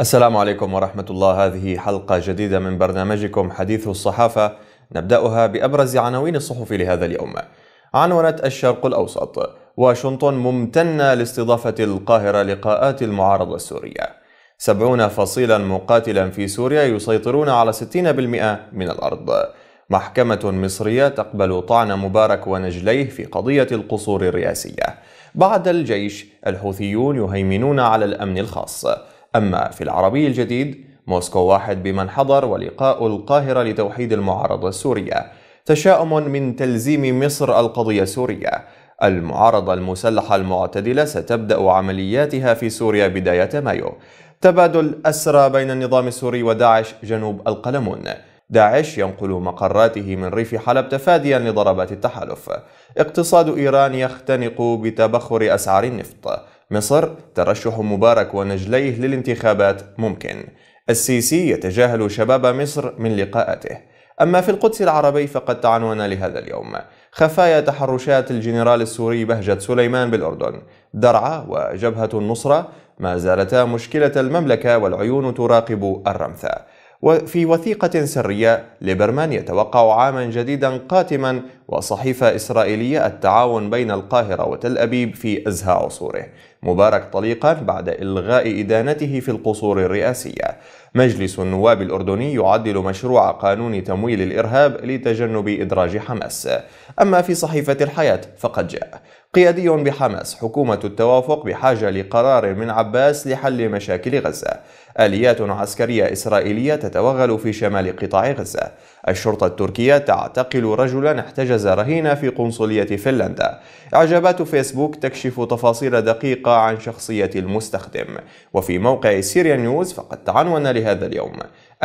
السلام عليكم ورحمة الله. هذه حلقة جديدة من برنامجكم حديث الصحافة، نبدأها بأبرز عناوين الصحف لهذا اليوم. عنونت الشرق الأوسط: واشنطن ممتنة لاستضافة القاهرة لقاءات المعارضة السورية. 70 فصيلا مقاتلا في سوريا يسيطرون على 60% من الأرض. محكمة مصرية تقبل طعن مبارك ونجليه في قضية القصور الرئاسية. بعد الجيش الحوثيون يهيمنون على الأمن الخاص. أما في العربي الجديد: موسكو واحد بمن حضر ولقاء القاهرة لتوحيد المعارضة السورية. تشاؤم من تلزيم مصر القضية السورية. المعارضة المسلحة المعتدلة ستبدأ عملياتها في سوريا بداية مايو. تبادل أسرى بين النظام السوري وداعش جنوب القلمون. داعش ينقل مقراته من ريف حلب تفاديا لضربات التحالف. اقتصاد إيران يختنق بتبخر أسعار النفط. مصر: ترشح مبارك ونجليه للانتخابات ممكن. السيسي يتجاهل شباب مصر من لقاءاته. أما في القدس العربي فقد تعنون لهذا اليوم: خفايا تحرشات الجنرال السوري بهجت سليمان بالأردن. درعا وجبهة النصرة ما زالتا مشكلة المملكة والعيون تراقب الرمثا. وفي وثيقة سرية، ليبرمان يتوقع عاما جديدا قاتما. وصحيفة إسرائيلية: التعاون بين القاهرة وتل أبيب في إزهاء عصوره. مبارك طليقا بعد إلغاء إدانته في القصور الرئاسية. مجلس النواب الأردني يعدل مشروع قانون تمويل الإرهاب لتجنب إدراج حماس. أما في صحيفة الحياة فقد جاء: قيادي بحماس، حكومة التوافق بحاجة لقرار من عباس لحل مشاكل غزة. آليات عسكرية إسرائيلية تتوغل في شمال قطاع غزة. الشرطة التركية تعتقل رجلا احتجز رهينة في قنصلية فنلندا. إعجابات فيسبوك تكشف تفاصيل دقيقة عن شخصية المستخدم. وفي موقع سيريا نيوز فقد تعنون لهذا اليوم: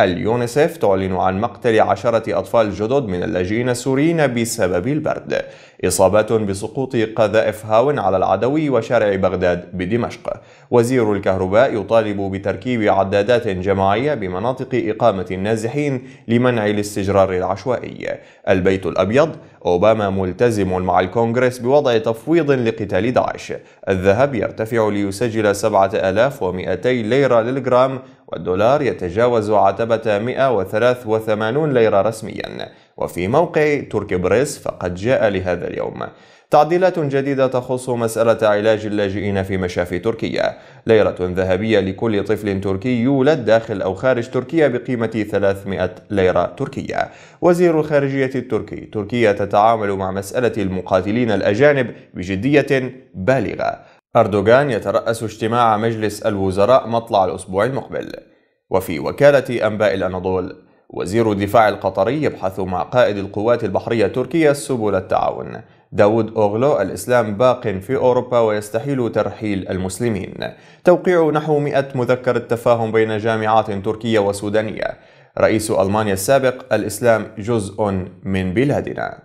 اليونيسف تعلن عن مقتل 10 أطفال جدد من اللاجئين السوريين بسبب البرد. إصابات بسقوط قذائف هاون على العدوي وشارع بغداد بدمشق. وزير الكهرباء يطالب بتركيب عدادات جماعية بمناطق إقامة النازحين لمنع الاستجرار العشوائي. البيت الأبيض: أوباما ملتزم مع الكونغرس بوضع تفويض لقتال داعش. الذهب يرتفع ليسجل 7200 ليرة للجرام، والدولار يتجاوز عتبة 183 ليرة رسميا. وفي موقع تركي بريس فقد جاء لهذا اليوم: تعديلات جديدة تخص مسألة علاج اللاجئين في مشافي تركيا. ليرة ذهبية لكل طفل تركي يولد داخل أو خارج تركيا بقيمة 300 ليرة تركية. وزير الخارجية التركي: تركيا تتعامل مع مسألة المقاتلين الأجانب بجدية بالغة. أردوغان يترأس اجتماع مجلس الوزراء مطلع الأسبوع المقبل. وفي وكالة أنباء الأناضول: وزير الدفاع القطري يبحث مع قائد القوات البحرية التركية سبل التعاون. داود أوغلو: الإسلام باق في أوروبا ويستحيل ترحيل المسلمين. توقيع نحو 100 مذكرة تفاهم بين جامعات تركية وسودانية. رئيس ألمانيا السابق: الإسلام جزء من بلادنا.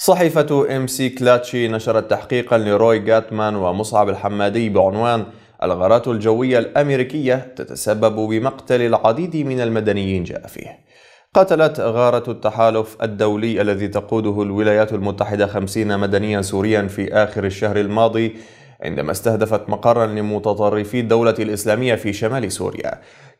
صحيفة ام سي كلاتشي نشرت تحقيقا لروي جاتمان ومصعب الحمادي بعنوان: الغارات الجوية الأمريكية تتسبب بمقتل العديد من المدنيين جاء فيه. قتلت غارة التحالف الدولي الذي تقوده الولايات المتحدة 50 مدنيا سوريا في آخر الشهر الماضي عندما استهدفت مقرا لمتطرفي الدولة الإسلامية في شمال سوريا.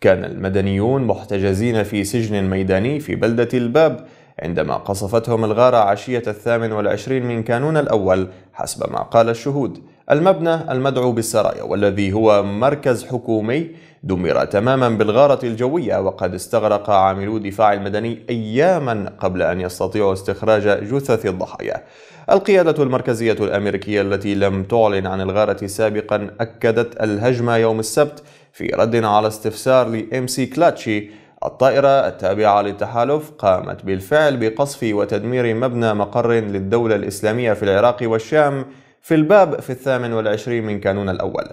كان المدنيون محتجزين في سجن ميداني في بلدة الباب عندما قصفتهم الغارة عشية 28 من كانون الأول حسب ما قال الشهود. المبنى المدعو بالسرايا والذي هو مركز حكومي دمر تماما بالغارة الجوية، وقد استغرق عاملو الدفاع المدني أياما قبل أن يستطيعوا استخراج جثث الضحايا. القيادة المركزية الأمريكية التي لم تعلن عن الغارة سابقا أكدت الهجمة يوم السبت في رد على استفسار لام سي كلاتشي: الطائرة التابعة للتحالف قامت بالفعل بقصف وتدمير مبنى مقر للدولة الإسلامية في العراق والشام في الباب في 28 من كانون الأول.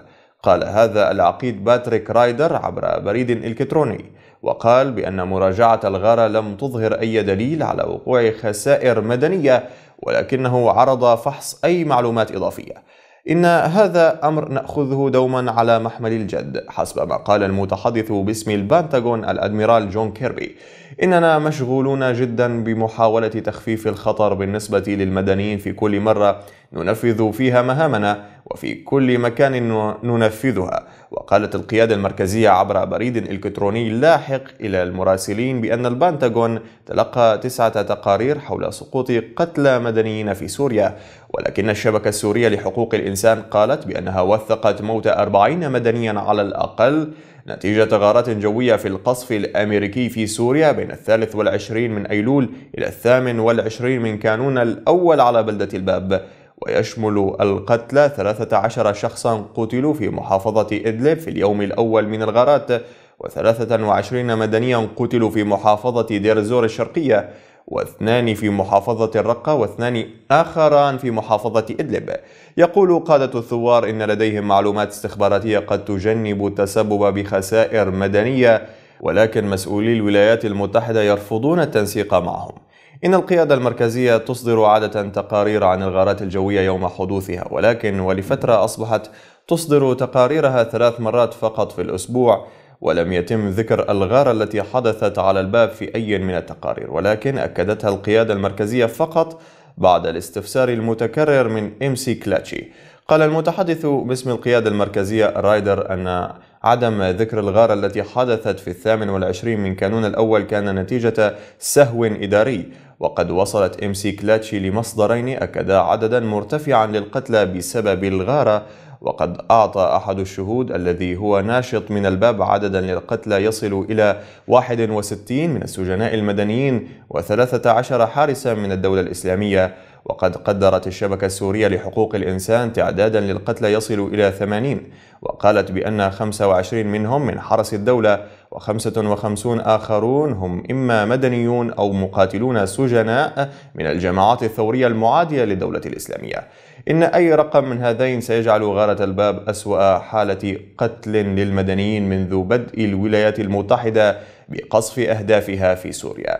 قال هذا العقيد باتريك رايدر عبر بريد إلكتروني، وقال بأن مراجعة الغارة لم تظهر أي دليل على وقوع خسائر مدنية، ولكنه عرض فحص أي معلومات إضافية. إن هذا أمر نأخذه دوما على محمل الجد حسب ما قال المتحدث باسم البنتاغون الأدميرال جون كيربي. إننا مشغولون جدا بمحاولة تخفيف الخطر بالنسبة للمدنيين في كل مرة ننفذ فيها مهامنا وفي كل مكان ننفذها. وقالت القيادة المركزية عبر بريد إلكتروني لاحق إلى المراسلين بأن البنتاغون تلقى 9 تقارير حول سقوط قتلى مدنيين في سوريا، ولكن الشبكة السورية لحقوق الإنسان قالت بأنها وثقت موت 40 مدنيا على الأقل نتيجة غارات جوية في القصف الأمريكي في سوريا بين 23 من أيلول إلى 28 من كانون الأول على بلدة الباب. ويشمل القتلى 13 شخصا قتلوا في محافظة إدلب في اليوم الأول من الغارات، و23 مدنيا قتلوا في محافظة دير الزور الشرقية، واثنان في محافظة الرقة، واثنان آخران في محافظة إدلب. يقول قادة الثوار إن لديهم معلومات استخباراتية قد تجنب التسبب بخسائر مدنية، ولكن مسؤولي الولايات المتحدة يرفضون التنسيق معهم. إن القيادة المركزية تصدر عادة تقارير عن الغارات الجوية يوم حدوثها، ولكن ولفترة أصبحت تصدر تقاريرها 3 مرات فقط في الأسبوع، ولم يتم ذكر الغارة التي حدثت على الباب في أي من التقارير، ولكن أكدتها القيادة المركزية فقط بعد الاستفسار المتكرر من ام سي كلاتشي. قال المتحدث باسم القيادة المركزية رايدر أن عدم ذكر الغارة التي حدثت في 28 من كانون الأول كان نتيجة سهو إداري. وقد وصلت ام سي كلاتشي لمصدرين أكدا عددا مرتفعا للقتلى بسبب الغارة، وقد أعطى أحد الشهود الذي هو ناشط من الباب عددا للقتلى يصل إلى 61 من السجناء المدنيين و13 حارسا من الدولة الإسلامية. وقد قدرت الشبكة السورية لحقوق الإنسان تعدادا للقتلى يصل إلى 80، وقالت بأن 25 منهم من حرس الدولة و55 آخرون هم إما مدنيون أو مقاتلون سجناء من الجماعات الثورية المعادية للدولة الإسلامية. إن أي رقم من هذين سيجعل غارة الباب أسوأ حالة قتل للمدنيين منذ بدء الولايات المتحدة بقصف أهدافها في سوريا.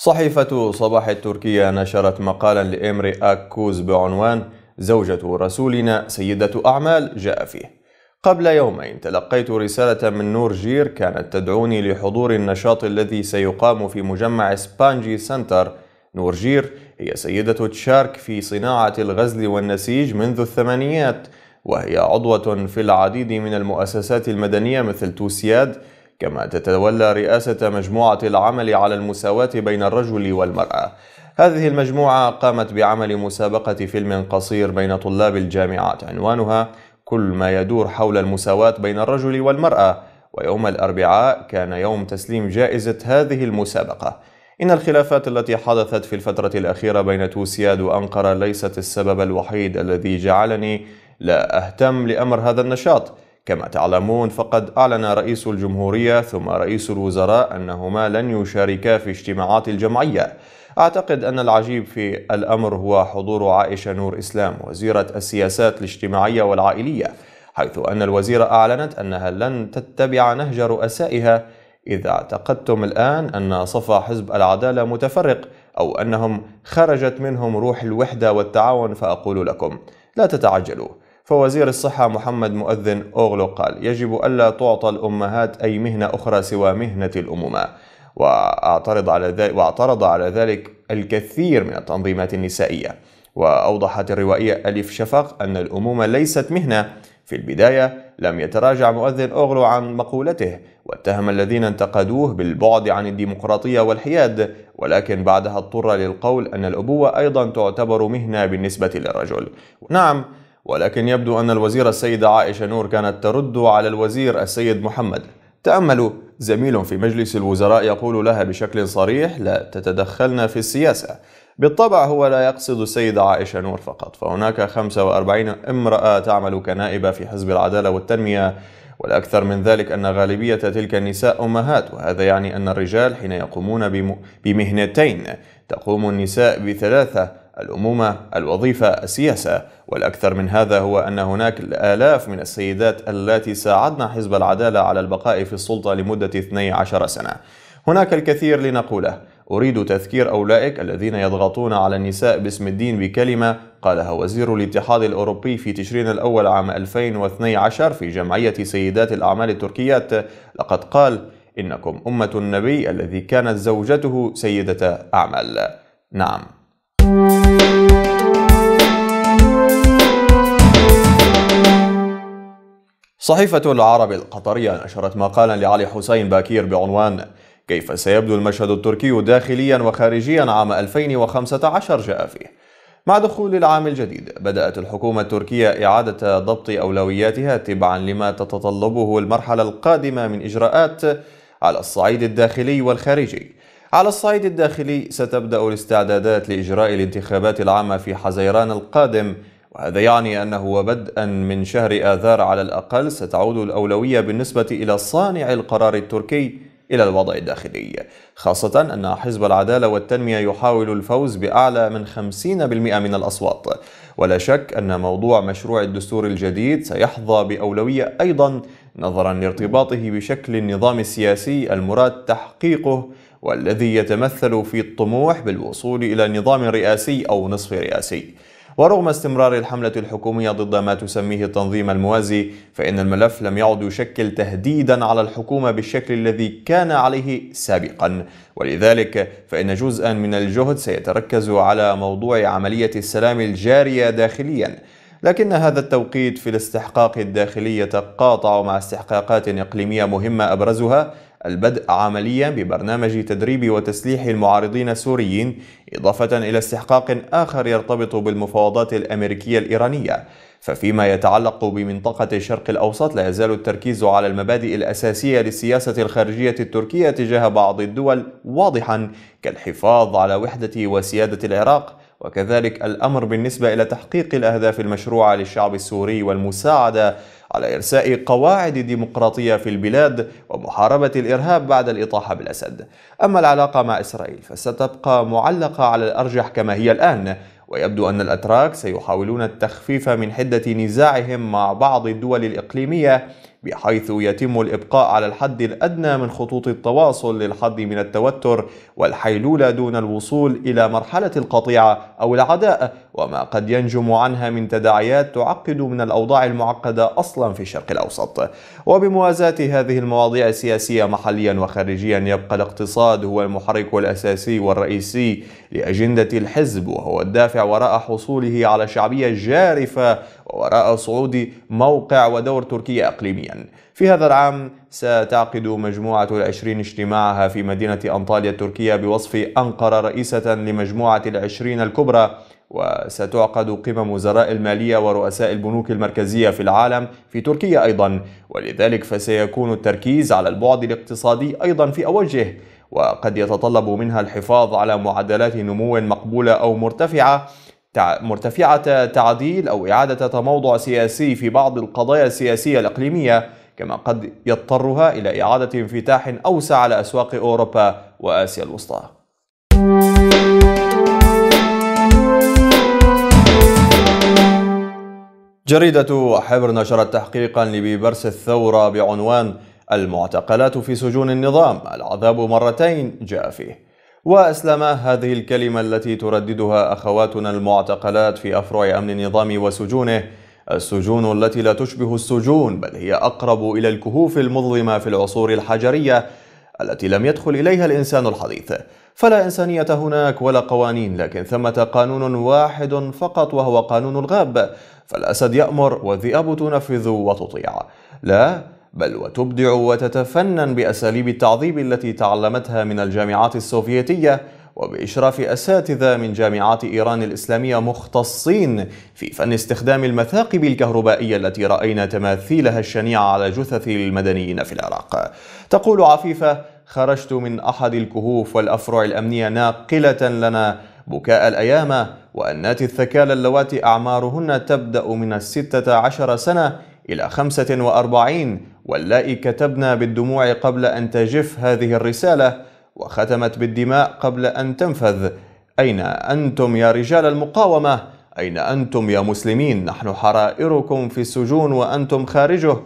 صحيفة صباح التركية نشرت مقالا لإمري أكوز بعنوان زوجة رسولنا سيدة أعمال جاء فيه: قبل يومين تلقيت رسالة من نور جير كانت تدعوني لحضور النشاط الذي سيقام في مجمع سبانجي سنتر. نور جير هي سيدة تشارك في صناعة الغزل والنسيج منذ الثمانينات، وهي عضوة في العديد من المؤسسات المدنية مثل توسياد، كما تتولى رئاسة مجموعة العمل على المساواة بين الرجل والمرأة. هذه المجموعة قامت بعمل مسابقة فيلم قصير بين طلاب الجامعات عنوانها كل ما يدور حول المساواة بين الرجل والمرأة، ويوم الأربعاء كان يوم تسليم جائزة هذه المسابقة. إن الخلافات التي حدثت في الفترة الأخيرة بين توسياد وأنقرة ليست السبب الوحيد الذي جعلني لا أهتم لأمر هذا النشاط. كما تعلمون فقد أعلن رئيس الجمهورية ثم رئيس الوزراء أنهما لن يشاركا في اجتماعات الجمعية. أعتقد أن العجيب في الأمر هو حضور عائشة نور إسلام وزيرة السياسات الاجتماعية والعائلية، حيث أن الوزيرة أعلنت أنها لن تتبع نهج رؤسائها. إذا اعتقدتم الآن أن صفى حزب العدالة متفرق أو أنهم خرجت منهم روح الوحدة والتعاون فأقول لكم لا تتعجلوا. فوزير الصحة محمد مؤذن اوغلو قال يجب ألا تعطى الأمهات أي مهنة أخرى سوى مهنة الأمومة، واعترض على ذلك الكثير من التنظيمات النسائية. وأوضحت الروائية أليف شفاق أن الأمومة ليست مهنة. في البداية لم يتراجع مؤذن اوغلو عن مقولته، واتهم الذين انتقدوه بالبعد عن الديمقراطية والحياد، ولكن بعدها اضطر للقول أن الأبوة أيضا تعتبر مهنة بالنسبة للرجل. نعم، ولكن يبدو أن الوزيرة السيدة عائشة نور كانت ترد على الوزير السيد محمد. تأملوا، زميل في مجلس الوزراء يقول لها بشكل صريح لا تتدخلن في السياسة. بالطبع هو لا يقصد السيدة عائشة نور فقط، فهناك 45 امرأة تعمل كنائبة في حزب العدالة والتنمية، والأكثر من ذلك أن غالبية تلك النساء أمهات، وهذا يعني أن الرجال حين يقومون بمهنتين تقوم النساء ب3: الأمومة، الوظيفة، السياسة. والأكثر من هذا هو أن هناك الآلاف من السيدات التي ساعدن حزب العدالة على البقاء في السلطة لمدة 12 سنة. هناك الكثير لنقوله، أريد تذكير أولئك الذين يضغطون على النساء باسم الدين بكلمة قالها وزير الاتحاد الأوروبي في تشرين الأول عام 2012 في جمعية سيدات الأعمال التركيات. لقد قال: إنكم أمة النبي الذي كانت زوجته سيدة أعمال. نعم. صحيفة العرب القطرية نشرت مقالا لعلي حسين باكير بعنوان كيف سيبدو المشهد التركي داخليا وخارجيا عام 2015. جاء فيه: مع دخول العام الجديد بدأت الحكومة التركية إعادة ضبط أولوياتها تبعا لما تتطلبه المرحلة القادمة من إجراءات على الصعيد الداخلي والخارجي. على الصعيد الداخلي ستبدأ الاستعدادات لإجراء الانتخابات العامة في حزيران القادم، وهذا يعني أنه وبدءا من شهر آذار على الأقل ستعود الأولوية بالنسبة إلى صانع القرار التركي إلى الوضع الداخلي، خاصة أن حزب العدالة والتنمية يحاول الفوز بأعلى من 50% من الأصوات. ولا شك أن موضوع مشروع الدستور الجديد سيحظى بأولوية أيضا نظرا لارتباطه بشكل النظام السياسي المراد تحقيقه، والذي يتمثل في الطموح بالوصول إلى نظام رئاسي أو نصف رئاسي. ورغم استمرار الحملة الحكومية ضد ما تسميه التنظيم الموازي، فإن الملف لم يعد يشكل تهديدا على الحكومة بالشكل الذي كان عليه سابقا، ولذلك فإن جزءا من الجهد سيتركز على موضوع عملية السلام الجارية داخليا. لكن هذا التوقيت في الاستحقاق الداخلي يتقاطع مع استحقاقات إقليمية مهمة، أبرزها البدء عمليا ببرنامج تدريب وتسليح المعارضين السوريين، إضافة إلى استحقاق آخر يرتبط بالمفاوضات الأمريكية الإيرانية. ففيما يتعلق بمنطقة الشرق الأوسط، لا يزال التركيز على المبادئ الأساسية للسياسة الخارجية التركية تجاه بعض الدول واضحا، كالحفاظ على وحدة وسيادة العراق، وكذلك الأمر بالنسبة إلى تحقيق الأهداف المشروعة للشعب السوري والمساعدة على إرساء قواعد ديمقراطية في البلاد ومحاربة الإرهاب بعد الإطاحة بالأسد. أما العلاقة مع إسرائيل فستبقى معلقة على الأرجح كما هي الآن، ويبدو أن الأتراك سيحاولون التخفيف من حدة نزاعهم مع بعض الدول الإقليمية، بحيث يتم الإبقاء على الحد الأدنى من خطوط التواصل للحد من التوتر والحيلولة، دون الوصول إلى مرحلة القطيعة أو العداء وما قد ينجم عنها من تداعيات تعقد من الأوضاع المعقدة أصلا في الشرق الأوسط. وبموازاة هذه المواضيع السياسية محليا وخارجيا، يبقى الاقتصاد هو المحرك الأساسي والرئيسي لأجندة الحزب، وهو الدافع وراء حصوله على شعبية جارفة وراء صعود موقع ودور تركيا إقليميا. في هذا العام ستعقد مجموعة ال20 اجتماعها في مدينة أنطاليا التركية بوصف أنقرة رئيسة لمجموعة ال20 الكبرى، وستعقد قمم وزراء المالية ورؤساء البنوك المركزية في العالم في تركيا أيضا، ولذلك فسيكون التركيز على البعد الاقتصادي أيضا في أوجه، وقد يتطلب منها الحفاظ على معدلات نمو مقبولة أو مرتفعة تعديل أو إعادة تموضع سياسي في بعض القضايا السياسية الإقليمية، كما قد يضطرها إلى إعادة انفتاح أوسع على أسواق أوروبا وآسيا الوسطى. جريدة حبر نشرت تحقيقا لبيبرس الثورة بعنوان المعتقلات في سجون النظام العذاب مرتين. جاء فيه: وأسلم، هذه الكلمة التي ترددها أخواتنا المعتقلات في أفرع أمن النظام وسجونه، السجون التي لا تشبه السجون بل هي أقرب إلى الكهوف المظلمة في العصور الحجرية التي لم يدخل إليها الإنسان الحديث. فلا إنسانية هناك ولا قوانين، لكن ثمة قانون واحد فقط وهو قانون الغاب، فالأسد يأمر والذئاب تنفذ وتطيع، لا بل وتبدع وتتفنن بأساليب التعذيب التي تعلمتها من الجامعات السوفيتية وبإشراف أساتذة من جامعات إيران الإسلامية مختصين في فن استخدام المثاقب الكهربائية التي رأينا تماثيلها الشنيعة على جثث المدنيين في العراق. تقول عفيفة: خرجت من أحد الكهوف والأفرع الأمنية ناقلة لنا بكاء الأيام وأنات الثكالى اللواتي أعمارهن تبدأ من 16 سنة إلى 45، واللائي كتبنا بالدموع قبل أن تجف هذه الرسالة، وختمت بالدماء قبل أن تنفذ. أين أنتم يا رجال المقاومة؟ أين أنتم يا مسلمين؟ نحن حرائركم في السجون وأنتم خارجه،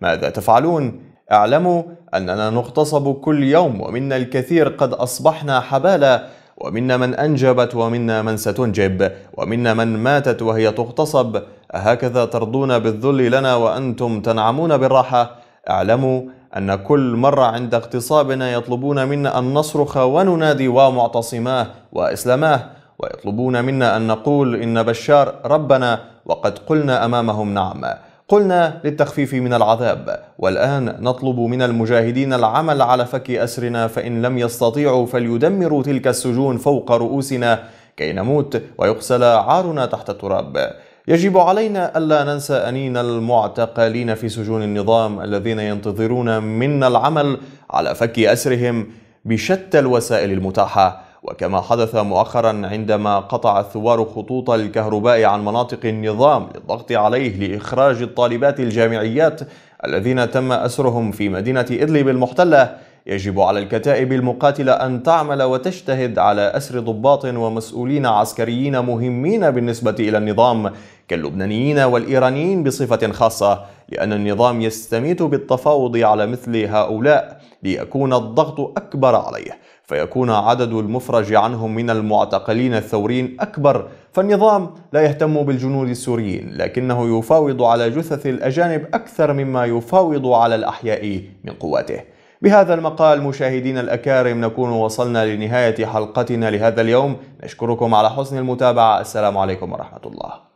ماذا تفعلون؟ اعلموا أننا نغتصب كل يوم، ومنا الكثير قد أصبحنا حبالة، ومنا من أنجبت، ومنا من ستنجب، ومنا من ماتت وهي تغتصب. أهكذا ترضون بالذل لنا وأنتم تنعمون بالراحة؟ اعلموا أن كل مرة عند اغتصابنا يطلبون منا أن نصرخ وننادي ومعتصماه وإسلاماه، ويطلبون منا أن نقول إن بشار ربنا، وقد قلنا أمامهم نعم، قلنا للتخفيف من العذاب. والآن نطلب من المجاهدين العمل على فك أسرنا، فإن لم يستطيعوا فليدمروا تلك السجون فوق رؤوسنا كي نموت ويغسل عارنا تحت التراب. يجب علينا ألا ننسى أنين المعتقلين في سجون النظام الذين ينتظرون منا العمل على فك أسرهم بشتى الوسائل المتاحة، وكما حدث مؤخرا عندما قطع الثوار خطوط الكهرباء عن مناطق النظام للضغط عليه لإخراج الطالبات الجامعيات الذين تم أسرهم في مدينة إدلب المحتلة. يجب على الكتائب المقاتلة أن تعمل وتجتهد على أسر ضباط ومسؤولين عسكريين مهمين بالنسبة إلى النظام كاللبنانيين والإيرانيين بصفة خاصة، لأن النظام يستميت بالتفاوض على مثل هؤلاء ليكون الضغط أكبر عليه، فيكون عدد المفرج عنهم من المعتقلين الثوريين أكبر. فالنظام لا يهتم بالجنود السوريين، لكنه يفاوض على جثث الأجانب أكثر مما يفاوض على الأحياء من قواته. بهذا المقال مشاهدينا الأكارم نكون وصلنا لنهاية حلقتنا لهذا اليوم، نشكركم على حسن المتابعة، السلام عليكم ورحمة الله.